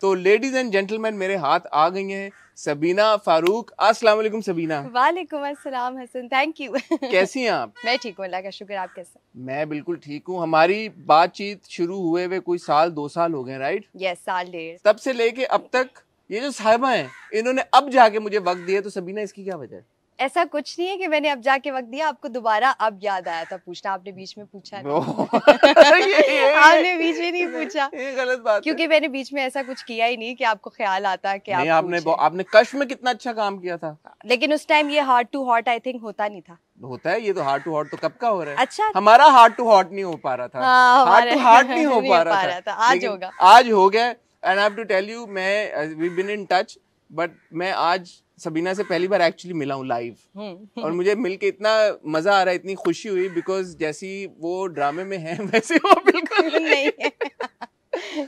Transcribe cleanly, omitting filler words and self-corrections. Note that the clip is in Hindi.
तो लेडीज एंड जेंटलमैन मेरे हाथ आ गई हैं सबीना फारूक। अस्सलाम वालेकुम सबीना। वालेकुम अस्सलाम हसन, थैंक यू। कैसी हैं आप? मैं ठीक हूँ, अल्लाह का शुक्र। आप कैसे? मैं बिल्कुल ठीक हूँ। हमारी बातचीत शुरू हुए हुए कोई साल दो साल हो गए, राइट? यस, साल डेढ़। तब से लेके अब तक ये जो साहिबा हैं इन्होंने अब जाके मुझे वक्त दिया, तो सबीना इसकी क्या वजह है? ऐसा कुछ नहीं है कि मैंने अब जाके वक्त दिया, आपको दोबारा अब याद आया था पूछना, आपने बीच में पूछा नहीं। आपने बीच में नहीं पूछा, ये गलत बात, क्योंकि मैंने बीच में ऐसा कुछ किया ही नहीं कि आपको ख्याल आता कि आप आपने कश्फ में कितना अच्छा काम किया था, लेकिन उस टाइम ये heart to heart I think होता नहीं था। होता है ये तो, हार्ट टू हार्ट तो कब का हो रहा है। अच्छा, हमारा हार्ट टू हार्ट नहीं हो पा रहा था। हार्ट टू हार्ट नहीं हो पा रहा था, आज होगा, आज हो गया। And I have to tell you, मैं we been in touch, but मैं आज सबीना से पहली बार एक्चुअली मिला हूँ लाइव, और मुझे मिलके इतना मजा आ रहा है, इतनी खुशी हुई, बिकॉज जैसी वो ड्रामे में है वैसे वो बिल्कुल नहीं है।